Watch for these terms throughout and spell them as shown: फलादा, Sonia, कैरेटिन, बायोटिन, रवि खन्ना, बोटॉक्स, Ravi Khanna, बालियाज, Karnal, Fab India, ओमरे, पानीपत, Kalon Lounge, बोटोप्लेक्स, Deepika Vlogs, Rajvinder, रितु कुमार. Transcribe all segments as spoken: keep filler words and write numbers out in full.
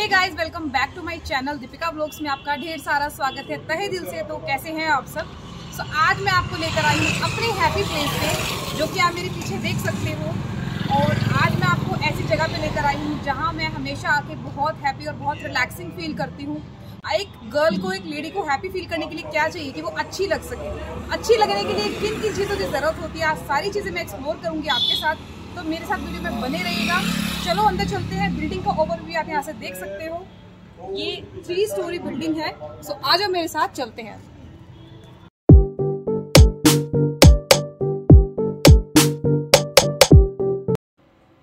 Hey guys, welcome back to my channel. Deepika vlogs में आपका ढेर सारा स्वागत है तहे दिल से। तो कैसे हैं आप सब? सो so, आज मैं आपको लेकर आई हूँ अपने हैप्पी प्लेस पे, जो कि आप मेरे पीछे देख सकते हो। और आज मैं आपको ऐसी जगह पे लेकर आई हूँ जहाँ मैं हमेशा आके बहुत हैप्पी और बहुत रिलैक्सिंग फील करती हूँ। एक गर्ल को, एक लेडी को हैप्पी फील करने के लिए क्या चाहिए कि वो अच्छी लग सके। अच्छी लगने के लिए किन किन चीज़ों की ज़रूरत होती है, आज सारी चीज़ें मैं एक्सप्लोर करूँगी आपके साथ। तो मेरे साथ वीडियो में बने रहिएगा। चलो अंदर चलते हैं। बिल्डिंग का ओवरव्यू आप यहाँ से देख सकते हो। ये थ्री स्टोरी बिल्डिंग है। सो आ जाओ मेरे साथ, चलते हैं।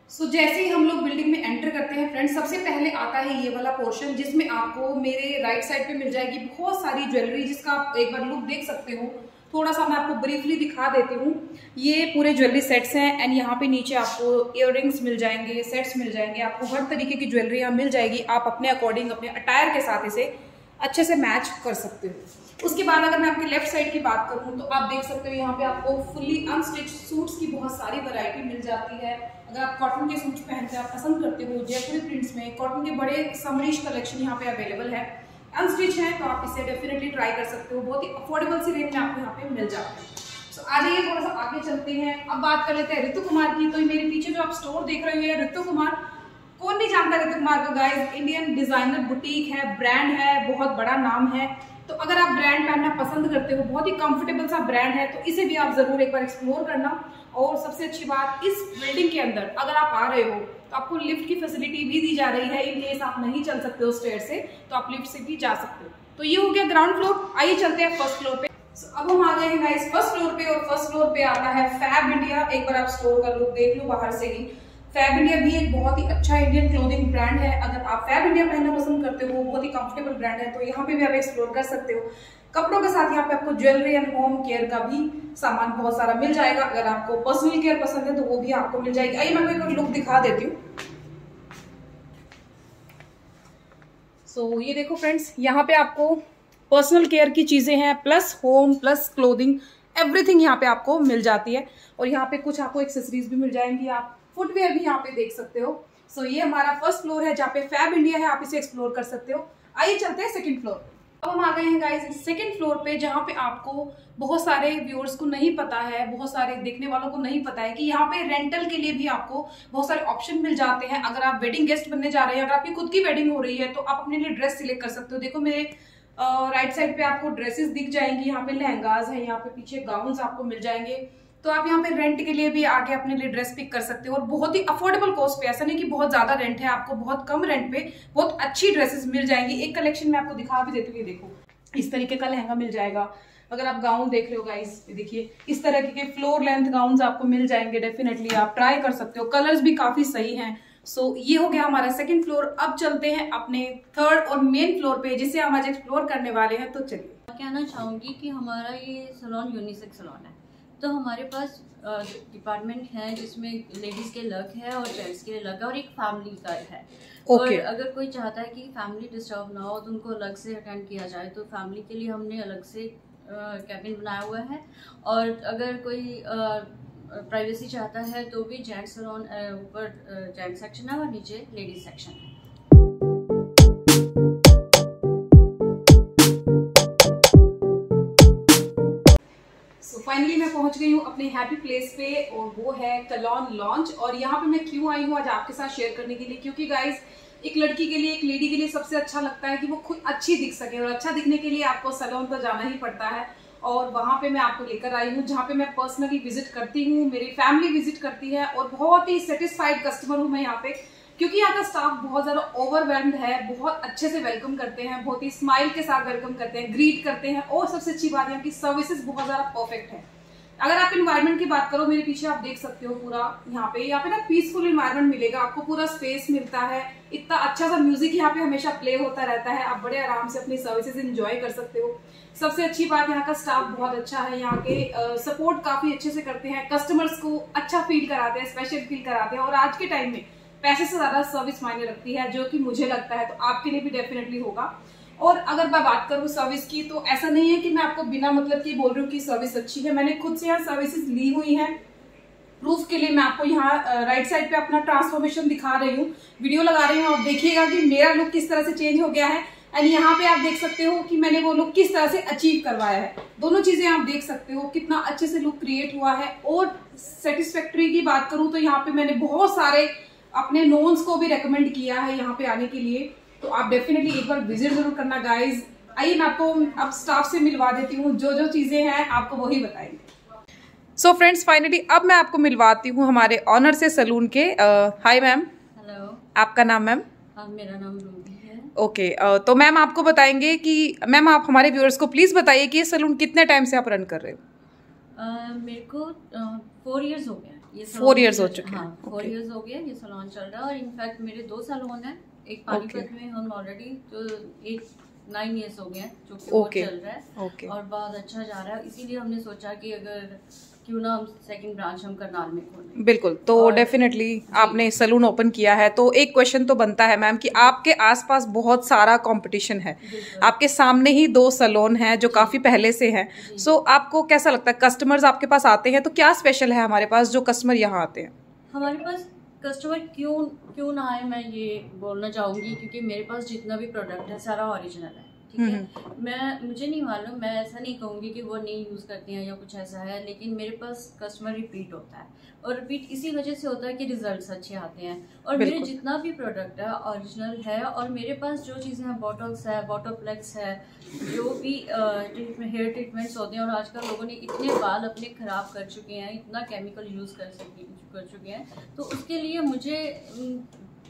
सो so, जैसे ही हम लोग बिल्डिंग में एंटर करते हैं फ्रेंड्स, सबसे पहले आता है ये वाला पोर्शन, जिसमें आपको मेरे राइट साइड पे मिल जाएगी बहुत सारी ज्वेलरी, जिसका आप एक बार लुक देख सकते हो। थोड़ा सा मैं आपको ब्रीफली दिखा देती हूँ। ये पूरे ज्वेलरी सेट्स हैं एंड यहाँ पे नीचे आपको इयररिंग्स मिल जाएंगे, सेट्स मिल जाएंगे, आपको हर तरीके की ज्वेलरी यहाँ मिल जाएगी। आप अपने अकॉर्डिंग, अपने अटायर के साथ इसे अच्छे से मैच कर सकते हो। उसके बाद अगर मैं आपके लेफ्ट साइड की बात करूँ तो आप देख सकते हो यहाँ पे आपको फुल्ली अनस्टिच सूट्स की बहुत सारी वैरायटी मिल जाती है। अगर आप कॉटन के सूट पहनते आप पसंद करते हो, जयपुरी प्रिंट्स में कॉटन के बड़े समरीश कलेक्शन यहाँ पे अवेलेबल है। अनस्टिच है तो आप इसे डेफिनेटली ट्राई कर सकते हो। बहुत ही अफोर्डेबल सी रेट में आपको यहाँ पे मिल जाते हैं। सो so, आ जाइए, थोड़ा सा आगे चलते हैं। अब बात कर लेते हैं रितु कुमार की। तो मेरे पीछे जो आप स्टोर देख रहे हो, रितु कुमार, कौन नहीं जानता रितु कुमार को गाइस। इंडियन डिजाइनर बुटीक है, ब्रांड है, बहुत बड़ा नाम है। तो अगर आप ब्रांड पहनना पसंद करते हो, बहुत ही कंफर्टेबल सा ब्रांड है, तो इसे भी आप जरूर एक बार एक्सप्लोर करना। और सबसे अच्छी बात, इस बिल्डिंग के अंदर अगर आप आ रहे हो तो आपको लिफ्ट की फैसिलिटी भी दी जा रही है। इन केस आप नहीं चल सकते हो स्टेयर से तो आप लिफ्ट से भी जा सकते हो। तो ये हो गया ग्राउंड फ्लोर। आइए चलते हैं फर्स्ट फ्लोर पे। so, अब हम आ गए हैं गाइस फर्स्ट फ्लोर पे। और फर्स्ट फ्लोर पे आता है फैब इंडिया। एक बार आप स्टोर का लुक देख लो बाहर से ही। फैब इंडिया भी एक बहुत ही अच्छा इंडियन क्लोथिंग ब्रांड है। अगर आप फैब इंडिया पहनना पसंद करते हो, बहुत ही कंफर्टेबल ब्रांड है, तो यहाँ पे भी आप एक्सप्लोर कर सकते हो। कपड़ों के साथ यहाँ पे आपको ज्वेलरी एंड होम केयर का भी सामान बहुत सारा मिल जाएगा। अगर आपको पर्सनल केयर पसंद है तो वो भी आपको मिल जाएगी। आइए मैं आपको एक लुक दिखा देती हूँ। सो so, ये देखो फ्रेंड्स, यहाँ पे आपको पर्सनल केयर की चीजें हैं, plus home, plus clothing, everything यहाँ पे आपको मिल जाती है। और यहाँ पे कुछ आपको एक्सेसरीज भी मिल जाएंगी, आप फुटवेयर भी यहाँ पे देख सकते हो। सो so, ये हमारा फर्स्ट फ्लोर है जहाँ पे फैब इंडिया है, आप इसे एक्सप्लोर कर सकते हो। आइए चलते हैं सेकंड फ्लोर पे। अब हम आ गए हैं गाइस सेकंड फ्लोर पे, जहाँ पे आपको बहुत सारे व्यूअर्स को नहीं पता है, बहुत सारे देखने वालों को नहीं पता है कि यहाँ पे रेंटल के लिए भी आपको बहुत सारे ऑप्शन मिल जाते हैं। अगर आप वेडिंग गेस्ट बनने जा रहे हैं, अगर आपकी खुद की वेडिंग हो रही है, तो आप अपने लिए ड्रेस सिलेक्ट कर सकते हो। देखो मेरे राइट साइड पे आपको ड्रेसेस दिख जाएंगी। यहाँ पे लहंगाज है, यहाँ पे पीछे गाउन्स आपको मिल जाएंगे। तो आप यहाँ पे रेंट के लिए भी आगे अपने लिए ड्रेस पिक कर सकते हो। और बहुत ही अफोर्डेबल कॉस्ट पे, ऐसा नहीं कि बहुत ज्यादा रेंट है, आपको बहुत कम रेंट पे बहुत अच्छी ड्रेसेस मिल जाएंगी। एक कलेक्शन में आपको दिखा भी देती हूँ। देखो इस तरीके का लहंगा मिल जाएगा। अगर आप गाउन देख रहे हो गाइस, देखिए इस तरह के फ्लोर लेंथ गाउन आपको मिल जाएंगे। डेफिनेटली आप ट्राई कर सकते हो। कलर्स भी काफी सही है। सो so, ये हो गया हमारा सेकंड फ्लोर। अब चलते हैं अपने थर्ड और मेन फ्लोर पे, जिसे हम आज एक्सप्लोर करने वाले हैं। तो चलिए, मैं कहना चाहूँगी कि हमारा ये सलॉन यूनिसेक्स सलॉन है। तो हमारे पास डिपार्टमेंट है जिसमें लेडीज़ के लग है और जेंट्स के लग है, और एक फैमिली का है। okay. और अगर कोई चाहता है कि फैमिली डिस्टर्ब ना हो तो उनको अलग से अटेंड किया जाए, तो फैमिली के लिए हमने अलग से कैबिन बनाया हुआ है। और अगर कोई आ, प्राइवेसी चाहता है तो भी जेंट्स सैलून, ऊपर जेंट्स सेक्शन है और नीचे लेडीज सेक्शन है। सो फाइनली मैं पहुंच गई हूँ अपने हैप्पी प्लेस पे, और वो है कलॉन लॉन्च। और यहाँ पे मैं क्यों आई हूँ आज आपके साथ शेयर करने के लिए, क्योंकि गाइज एक लड़की के लिए, एक लेडी के लिए सबसे अच्छा लगता है कि वो खुद अच्छी दिख सके। और अच्छा दिखने के लिए आपको सैलून तो जाना ही पड़ता है। और वहाँ पे मैं आपको लेकर आई हूँ जहाँ पे मैं पर्सनली विजिट करती हूँ, मेरी फैमिली विजिट करती है, और बहुत ही सेटिस्फाइड कस्टमर हूँ मैं यहाँ पे। क्योंकि यहाँ का स्टाफ बहुत ज़्यादा ओवरवेल्म्ड है, बहुत अच्छे से वेलकम करते हैं, बहुत ही स्माइल के साथ वेलकम करते हैं, ग्रीट करते हैं। और सबसे अच्छी बात यहाँ की सर्विसेज बहुत ज़्यादा परफेक्ट है। अगर आप इन्वायरमेंट की बात करो, मेरे पीछे आप देख सकते हो पूरा यहाँ पे यहाँ पे ना पीसफुल इन्वायरमेंट मिलेगा आपको, पूरा स्पेस मिलता है, इतना अच्छा सा म्यूजिक यहाँ पे हमेशा प्ले होता रहता है, आप बड़े आराम से अपनी सर्विसेज एंजॉय कर सकते हो। सबसे अच्छी बात, यहाँ का स्टाफ बहुत अच्छा है, यहाँ के सपोर्ट काफी अच्छे से करते हैं, कस्टमर्स को अच्छा फील कराते हैं, स्पेशल फील कराते हैं। और आज के टाइम में पैसे से ज्यादा सर्विस मायने रखती है, जो कि मुझे लगता है तो आपके लिए भी डेफिनेटली होगा। और अगर मैं बात करूँ सर्विस की, तो ऐसा नहीं है कि मैं आपको बिना मतलब की बोल रही हूँ कि सर्विस अच्छी है। मैंने खुद से यहाँ सर्विसेज ली हुई हैं, प्रूफ के लिए मैं आपको यहाँ राइट साइड पे अपना ट्रांसफॉर्मेशन दिखा रही हूँ, वीडियो लगा रही हूँ। आप देखिएगा कि मेरा लुक किस तरह से चेंज हो गया है एंड यहाँ पे आप देख सकते हो कि मैंने वो लुक किस तरह से अचीव करवाया है। दोनों चीजें आप देख सकते हो कितना अच्छे से लुक क्रिएट हुआ है। और सेटिस्फैक्ट्री की बात करूँ तो यहाँ पे मैंने बहुत सारे अपने नोन्स को भी रेकमेंड किया है यहाँ पे आने के लिए, तो आप डेफिनेटली एक बार विजिट जरूर करना गाइज। आइए मैं आपको अब स्टाफ से मिलवा देती हूँ, जो जो चीजें हैं आपको वही बताएंगे। सो फ्रेंड्स फाइनली अब मैं आपको मिलवाती हूँ हमारे ऑनर से सलून के। Hi ma'am. हेलो, आपका नाम मैम? हाँ, मेरा नाम रूबी है। ओके okay, uh, तो मैम आपको बताएंगे कि मैम आप हमारे व्यूअर्स को प्लीज बताइए कि ये सलून कितने टाइम से आप रन कर रहे हो? uh, मेरे को फोर uh, इयर्स हो गया। फोर इयर्स हो चुके हैं। फोर इयर्स हो गया ये सलून चल रहा है। और इनफैक्ट मेरे दो सलून है, एक पानीपत okay. में हम ऑलरेडी तो एक नाइन इयर्स हो गए हैं जो कि okay. चल रहा है okay. और बहुत अच्छा जा रहा है। इसीलिए हमने सोचा कि अगर क्यों ना हम सेकंड ब्रांच हम करनाल में खोलें। बिल्कुल, तो डेफिनेटली आपने सलून ओपन किया है तो एक क्वेश्चन तो बनता है मैम कि आपके आसपास बहुत सारा कंपटीशन है, आपके सामने ही दो सलून हैं जो काफी पहले से हैं, सो आपको कैसा लगता है कस्टमर्स आपके पास आते हैं तो क्या स्पेशल है हमारे पास जो कस्टमर यहाँ आते हैं? हमारे पास कस्टमर क्यों क्यों ना आए मैं ये बोलना चाहूँगी क्योंकि मेरे पास जितना भी प्रोडक्ट है सारा ओरिजिनल है, ठीक है। मैं मुझे नहीं मालूम, मैं ऐसा नहीं कहूँगी कि वो नहीं यूज़ करती हैं या कुछ ऐसा है, लेकिन मेरे पास कस्टमर रिपीट होता है और रिपीट इसी वजह से होता है कि रिजल्ट्स अच्छे आते हैं। और मेरे जितना भी प्रोडक्ट है ओरिजिनल है। और मेरे पास जो चीज़ें हैं बोटॉक्स है, बोटोप्लेक्स है, जो भी ट्रीटमेंट हेयर ट्रीटमेंट्स होते हैं। और आजकल लोगों ने इतने बाल अपने ख़राब कर चुके हैं, इतना केमिकल यूज़ कर सके कर चुके हैं, तो उसके लिए मुझे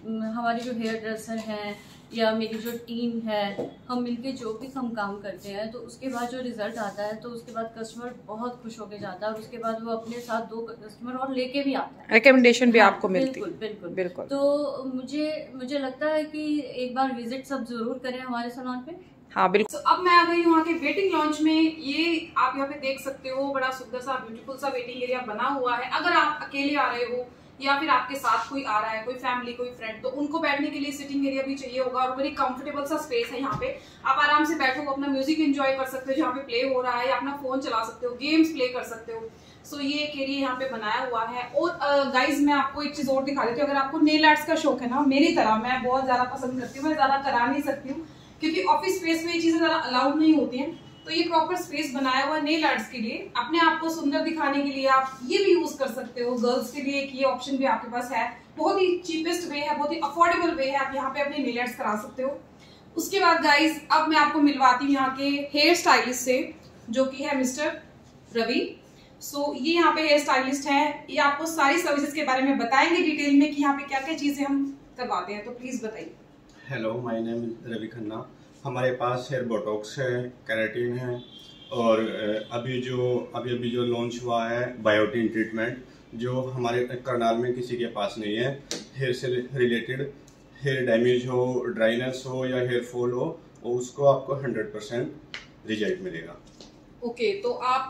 हमारे जो हेयर ड्रेसर हैं या मेरी जो टीम है हम मिलके जो भी हम काम करते हैं तो उसके बाद जो रिज़ल्ट आता है तो उसके बाद कस्टमर बहुत खुश होके जाता है। और उसके बाद वो अपने साथ दो कस्टमर और लेके भी आता है, रिकमेंडेशन भी हाँ, आपको मिलती है। बिल्कुल, बिल्कुल बिल्कुल। तो मुझे मुझे लगता है कि एक बार विजिट सब जरूर करें हमारे सलून पे। हाँ बिल्कुल। so, अब मैं आ गई हूँ आगे वेटिंग लॉन्च में। ये आप यहाँ पे देख सकते हो बड़ा सुंदर सा ब्यूटीफुल सा वेटिंग एरिया बना हुआ है। अगर आप अकेले आ रहे हो या फिर आपके साथ कोई आ रहा है, कोई फैमिली कोई फ्रेंड, तो उनको बैठने के लिए सिटिंग एरिया भी चाहिए होगा। और बड़ी कंफर्टेबल सा स्पेस है, यहाँ पे आप आराम से बैठो, अपना म्यूजिक एंजॉय कर सकते हो जहाँ पे प्ले हो रहा है, या अपना फोन चला सकते हो, गेम्स प्ले कर सकते हो। सो ये एक एरिया यहाँ पे बनाया हुआ है। और गाइज मैं आपको एक चीज और दिखा देती हूँ। अगर आपको नेल आर्ट्स का शौक है ना, मेरी तरह मैं बहुत ज्यादा पसंद करती हूँ, मैं ज्यादा करा नहीं सकती हूँ क्योंकि ऑफिस स्पेस में ये चीजें ज्यादा अलाउड नहीं होती हैं, तो ये प्रॉपर स्पेस बनाया हुआ नेल आर्ट्स के लिए। अपने आप को सुंदर दिखाने के लिए आप ये भी यूज कर सकते हो। गर्ल्स के लिए एक ये ऑप्शन भी आपके पास है, बहुत ही चीपेस्ट वे है, बहुत ही अफोर्डेबल वे है, आप यहाँ पे अपने नेल आर्ट्स करा सकते हो। उसके बाद गाइज अब मैं आपको मिलवाती हूँ यहाँ के हेयर स्टाइलिस्ट से जो कि है मिस्टर रवि। सो so, ये यहाँ पे हेयर स्टाइलिस्ट है, ये आपको सारी सर्विसेज के बारे में बताएंगे डिटेल में कि यहाँ पे क्या क्या चीजें हम करवाते हैं, तो प्लीज बताइए। Hello, my name is रवि खन्ना। हमारे पास हेयर बोटॉक्स है, कैरेटिन है, और अभी जो अभी अभी जो लॉन्च हुआ है बायोटिन ट्रीटमेंट, जो हमारे करनाल में किसी के पास नहीं है। हेयर से रिलेटेड हेयर डैमेज हो, ड्राइनेस हो या हेयर फॉल हो, और उसको आपको हंड्रेड परसेंट रिजल्ट मिलेगा। ओके okay, तो आप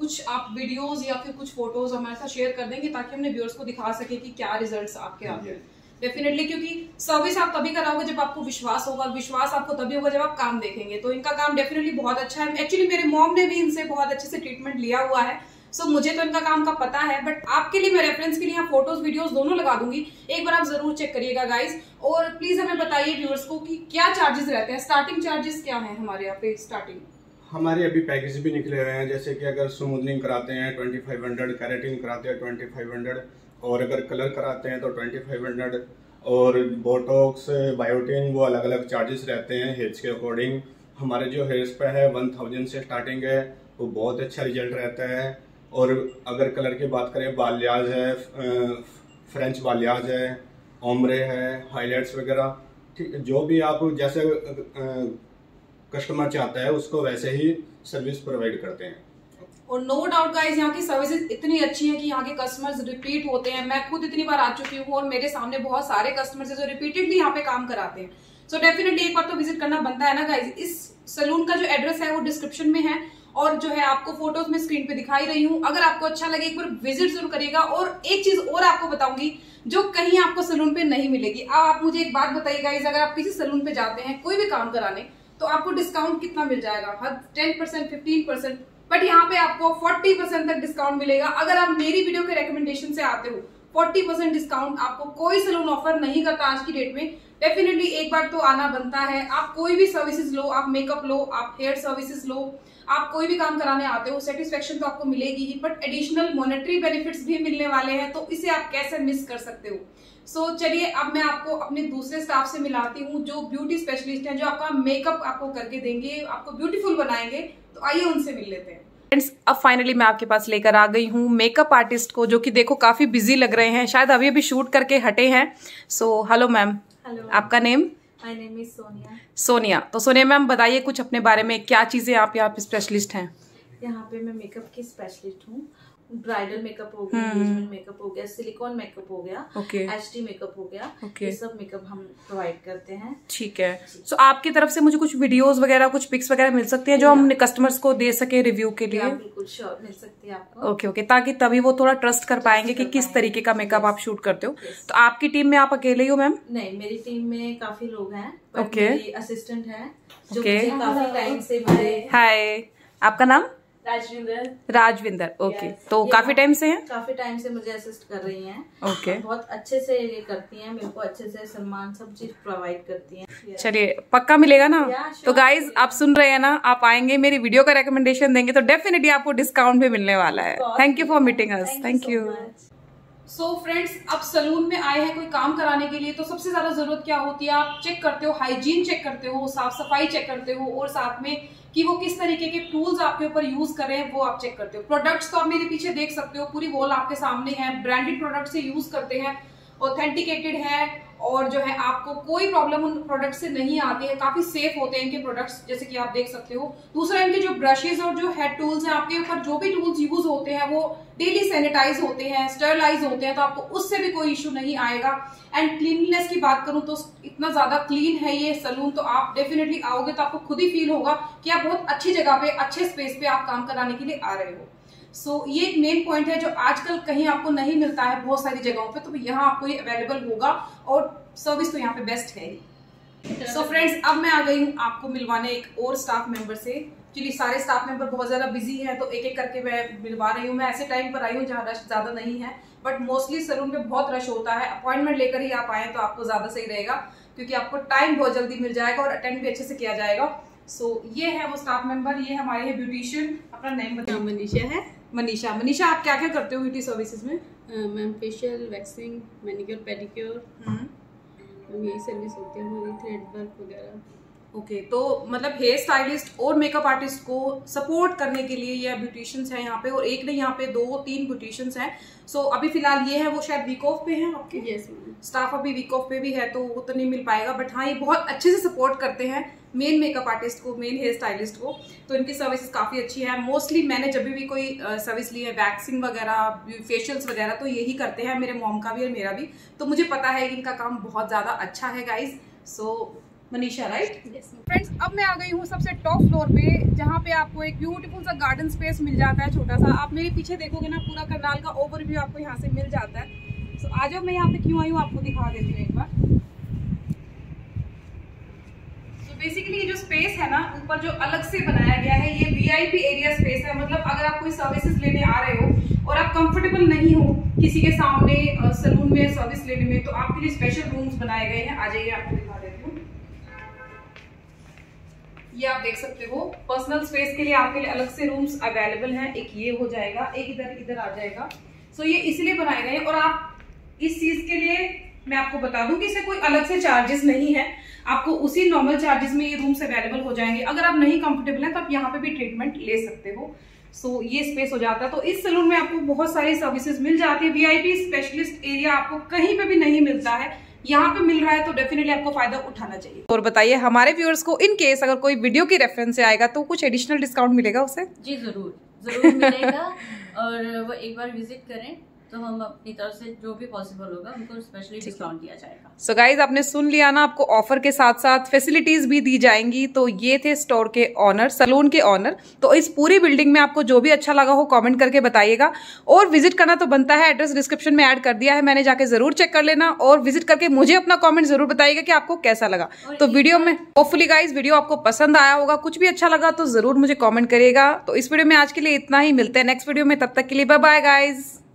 कुछ आप वीडियोस या फिर कुछ फोटोज हमारे साथ शेयर कर देंगे ताकि हमने व्यूअर्स को दिखा सके कि क्या रिजल्ट्स आपके आते हैं। डेफिनेटली, क्योंकि सर्विस आप तभी कराओगे जब आपको विश्वास होगा, और विश्वास आपको तभी होगा जब आप काम देखेंगे। तो इनका काम डेफिनेटली बहुत अच्छा है। एक्चुअली मेरे मॉम ने भी इनसे बहुत अच्छे से ट्रीटमेंट लिया हुआ है, सो so, मुझे तो इनका काम का पता है, बट आपके लिए मैं रेफरेंस के लिए यहाँ फोटोज वीडियोस दोनों लगा दूंगी, एक बार आप जरूर चेक करिएगा गाइज। और प्लीज हमें बताइए व्यूअर्स को कि क्या चार्जेस रहते हैं, स्टार्टिंग चार्जेस क्या है हमारे यहाँ पे। स्टार्टिंग हमारे अभी पैकेज भी निकले हुए हैं, जैसे कि अगर स्मूदनिंग कराते हैं ट्वेंटी फाइव हंड्रेड कैरेटिन कराते हैं ट्वेंटी फाइव हंड्रेड, और अगर कलर कराते हैं तो ट्वेंटी फाइव हंड्रेड, और बोटॉक्स बायोटिन वो अलग अलग चार्जेस रहते हैं हेयर्स के अकॉर्डिंग। हमारे जो हेयर्स पे है वन थाउजेंड से स्टार्टिंग है, वो बहुत अच्छा रिजल्ट रहता है। और अगर कलर की बात करें बालियाज है, फ्रेंच बालियाज है, ओमरे है, हाईलाइट्स वगैरह, ठीक जो भी आप जैसे कस्टमर चाहता है उसको वैसे ही सर्विस प्रोवाइड करते हैं। और नो डाउट गाइज यहाँ की सर्विसेज इतनी अच्छी हैं कि यहाँ के कस्टमर्स रिपीट होते हैं। मैं खुद इतनी बार आ चुकी हूँ और मेरे सामने बहुत सारे कस्टमर्स हैं जो रिपीटेडली यहाँ पे काम कराते हैं। सो so, डेफिनेटली एक बार तो विजिट करना बनता है ना गाइज। इस सलून का जो एड्रेस है वो डिस्क्रिप्शन में है, और जो है आपको फोटोज में स्क्रीन पे दिखाई रही हूँ। अगर आपको अच्छा लगे एक बार विजिट जरूर करिएगा। और एक चीज और आपको बताऊंगी जो कहीं आपको सलून पे नहीं मिलेगी। अब आप मुझे एक बात बताइए गाइज, अगर आप किसी सलून पे जाते हैं कोई भी काम कराने तो आपको डिस्काउंट कितना मिल जाएगा? हर ten percent, fifteen percent, but यहाँ पे आपको चालीस परसेंट तक डिस्काउंट मिलेगा अगर आप मेरी वीडियो के रिकमेंडेशन से आते हो। चालीस परसेंट डिस्काउंट आपको कोई सैलून ऑफर नहीं करता आज की डेट में। डेफिनेटली एक बार तो आना बनता है। आप कोई भी सर्विसेज लो, आप मेकअप लो, आप हेयर सर्विसेज लो, आप कोई भी काम कराने आते हो, सेटिस्फेक्शन तो आपको मिलेगी ही, बट एडिशनल मॉनेटरी बेनिफिट्स भी मिलने वाले हैं, तो इसे आप कैसे मिस कर सकते हो। सो so, चलिए अब मैं आपको अपने दूसरे स्टाफ से मिलाती हूँ जो ब्यूटी स्पेशलिस्ट हैं, जो आपका मेकअप आपको करके देंगे, आपको ब्यूटीफुल बनाएंगे। तो आइए उनसे मिल लेते हैं। फ्रेंड्स, अब फाइनली मैं आपके पास लेकर आ गई हूँ मेकअप आर्टिस्ट को, जो कि देखो काफी बिजी लग रहे हैं, शायद अभी अभी शूट करके हटे हैं। So hello ma'am. हेलो, आपका name? My name is Sonia. Sonia, तो सोनिया मैम बताइए कुछ अपने बारे में, क्या चीज़ें आप यहाँ पे स्पेशलिस्ट हैं? यहाँ पे मैं मेकअप की स्पेशलिस्ट हूँ। ब्राइडल मेकअप हो गया, एंगेजमेंट मेकअप हो गया, सिलिकॉन मेकअप हो गया, एचडी मेकअप हो गया, ये सब मेकअप हम प्रोवाइड करते हैं। ठीक है। सो आपकी तरफ से मुझे कुछ वीडियोस वगैरह, कुछ पिक्स वगैरह मिल सकती हैं जो हम कस्टमर्स को दे सके रिव्यू के लिए? बिल्कुल श्योर मिल सकती है आपको। ओके ओके, ताकि तभी वो थोड़ा ट्रस्ट कर पाएंगे कि किस तरीके का मेकअप आप शूट करते हो। तो आपकी टीम में आप अकेले हो मैम? नहीं, मेरी टीम में काफी लोग हैं। ओके, असिस्टेंट है जो काफी टाइम से मेरे। हाय, आपका नाम? राजविंदर। राजविंदर, ओके। तो काफी टाइम से हैं? काफी टाइम से मुझे असिस्ट कर रही हैं। ओके, बहुत अच्छे से ये करती हैं, मेरे को अच्छे से सम्मान सब चीज प्रोवाइड करती हैं। चलिए, पक्का मिलेगा ना? तो गाइज आप सुन रहे हैं ना, आप आएंगे मेरी वीडियो का रिकमेंडेशन देंगे तो डेफिनेटली आपको डिस्काउंट भी मिलने वाला है। Thank you for meeting us. Thank you. So friends, आप सलून में आए हैं कोई काम कराने के लिए, तो सबसे ज्यादा जरूरत क्या होती है? आप चेक करते हो, हाइजीन चेक करते हो, साफ सफाई चेक करते हो, और साथ में कि वो किस तरीके के टूल्स आपके ऊपर यूज कर रहे हैं वो आप चेक करते हो। प्रोडक्ट्स तो आप मेरे पीछे देख सकते हो, पूरी वॉल आपके सामने है। ब्रांडेड प्रोडक्ट्स से यूज करते हैं, ऑथेंटिकेटेड है, और जो है आपको कोई प्रॉब्लम उन प्रोडक्ट से नहीं आती है। काफी सेफ होते हैं इनके प्रोडक्ट्स, जैसे कि आप देख सकते हो। दूसरा, इनके जो ब्रशेज और जो हेड टूल्स हैं, आपके ऊपर जो भी टूल्स यूज होते हैं वो डेली सैनिटाइज होते हैं, स्टरलाइज होते हैं, तो आपको उससे भी कोई इश्यू नहीं आएगा। एंड क्लीनलीनेस की बात करूं तो इतना ज्यादा क्लीन है ये सलून, तो आप डेफिनेटली आओगे तो आपको खुद ही फील होगा कि आप बहुत अच्छी जगह पे, अच्छे स्पेस पे आप काम कराने के लिए आ रहे हो। सो so, ये एक मेन पॉइंट है जो आजकल कहीं आपको नहीं मिलता है बहुत सारी जगहों पे, तो यहाँ आपको ये अवेलेबल होगा, और सर्विस तो यहाँ पे बेस्ट है ही। सो फ्रेंड्स, अब मैं आ गई हूँ आपको मिलवाने एक और स्टाफ मेंबर से। एक्चुअली सारे स्टाफ मेंबर बहुत ज़्यादा बिजी हैं, तो एक एक करके मैं मिलवा रही हूँ। मैं ऐसे टाइम पर आई हूँ जहाँ रश ज़्यादा नहीं है, बट मोस्टली सलून पे बहुत रश होता है। अपॉइंटमेंट लेकर ही आप आएँ तो आपको ज़्यादा सही रहेगा, क्योंकि आपको टाइम बहुत जल्दी मिल जाएगा और अटेंड भी अच्छे से किया जाएगा। सो so, ये है वो स्टाफ मेंबर, ये हमारे हैं ब्यूटिशियन। अपना नेम बताओ। मनीषा है। मनीषा, मनीषा आप क्या क्या करते हो ब्यूटी सर्विसेज में? Ma'am facial, waxing, manicure, pedicure, यही सर्विस होती है हमारी, थ्रेड वर्क वगैरह। ओके, तो मतलब हेयर स्टाइलिस्ट और मेकअप आर्टिस्ट को सपोर्ट करने के लिए ये ब्यूटिशियंस हैं यहाँ पे, और एक नहीं यहाँ पे दो तीन ब्यूटिशियंस हैं। सो so, अभी फिलहाल ये है वो शायद वीक ऑफ पे हैं आपके? यस मैम, स्टाफ अभी वीक ऑफ पे भी है तो वो तो नहीं मिल पाएगा, बट हाँ ये बहुत अच्छे से सपोर्ट करते हैं मेन मेकअप आर्टिस्ट को, मेन हेयर स्टाइलिस्ट को, तो इनकी सर्विसेज काफ़ी अच्छी है। मोस्टली मैंने जब भी कोई सर्विस ली है, वैक्सिंग वगैरह, फेशियल्स वगैरह, तो यही करते हैं, मेरे मॉम का भी और मेरा भी, तो मुझे पता है कि इनका काम बहुत ज़्यादा अच्छा है guys. So Manisha, right? Friends, अब मैं आ गई हूँ सबसे टॉप फ्लोर पे, जहाँ पे आपको एक ब्यूटीफुल सा गार्डन स्पेस मिल जाता है छोटा सा। आप मेरे पीछे देखोगे ना, पूरा करनाल का ओवरव्यू आपको यहाँ से मिल जाता है। सो आज मैं यहाँ पे क्यों आई हूँ आपको दिखा देती हूँ एक बार। बेसिकली ये जो स्पेस है ना, ऊपर जो अलग से बनाया गया है, ये वीआईपी एरिया स्पेस है। मतलब अगर आप कोई सर्विसेज लेने आ रहे हो और आप कंफर्टेबल नहीं हो किसी के सामने सलून में सर्विस लेने में, तो आपके लिए स्पेशल रूम्स बनाए गए हैं। आ जाइए, आपको दिखा देती हूँ। ये आप देख सकते हो, पर्सनल स्पेस के लिए आपके लिए अलग से रूम्स अवेलेबल हैं। एक ये हो जाएगा, एक इधर इधर आ जाएगा। सो ये इसलिए बनाए गए हैं, और आप इस चीज के लिए मैं आपको बता दूं कि इसे कोई अलग से चार्जेस नहीं है, आपको उसी नॉर्मल चार्जेस में ये रूम्स अवेलेबल हो जाएंगे। अगर आप नहीं कंफर्टेबल हैं तो आप यहाँ पे भी ट्रीटमेंट ले सकते हो। सो so, ये स्पेस हो जाता है। तो इस सलून में आपको बहुत सारी सर्विसेज मिल जाती है। वीआईपी स्पेशलिस्ट एरिया आपको कहीं पे भी नहीं मिलता है, यहाँ पे मिल रहा है, तो डेफिनेटली आपको फायदा उठाना चाहिए। और बताइए हमारे व्यूअर्स को, इन केस अगर कोई वीडियो की रेफरेंस से आएगा तो कुछ एडिशनल डिस्काउंट मिलेगा उसे? जी जरूर, जरूर मिलेगा। और वो एक बार विजिट करें तो हम अपनी तरफ से जो भी पॉसिबल होगा उनको स्पेशली डिस्काउंट दिया जाएगा। सो गाइज आपने सुन लिया ना, आपको ऑफर के साथ साथ फैसिलिटीज भी दी जाएंगी। तो ये थे स्टोर के ऑनर, सलून के ऑनर। तो इस पूरी बिल्डिंग में आपको जो भी अच्छा लगा हो कमेंट करके बताइएगा, और विजिट करना तो बनता है। एड्रेस डिस्क्रिप्शन में ऐड कर दिया है मैंने, जाके जरूर चेक कर लेना और विजिट करके मुझे अपना कॉमेंट जरूर बताइएगा कि आपको कैसा लगा। तो वीडियो में होपफुली गाइज वीडियो आपको पसंद आया होगा, कुछ भी अच्छा लगा तो जरूर मुझे कॉमेंट करिएगा। तो इस वीडियो में आज के लिए इतना ही, मिलते हैं नेक्स्ट वीडियो में, तब तक के लिए बाय बाय गाइज।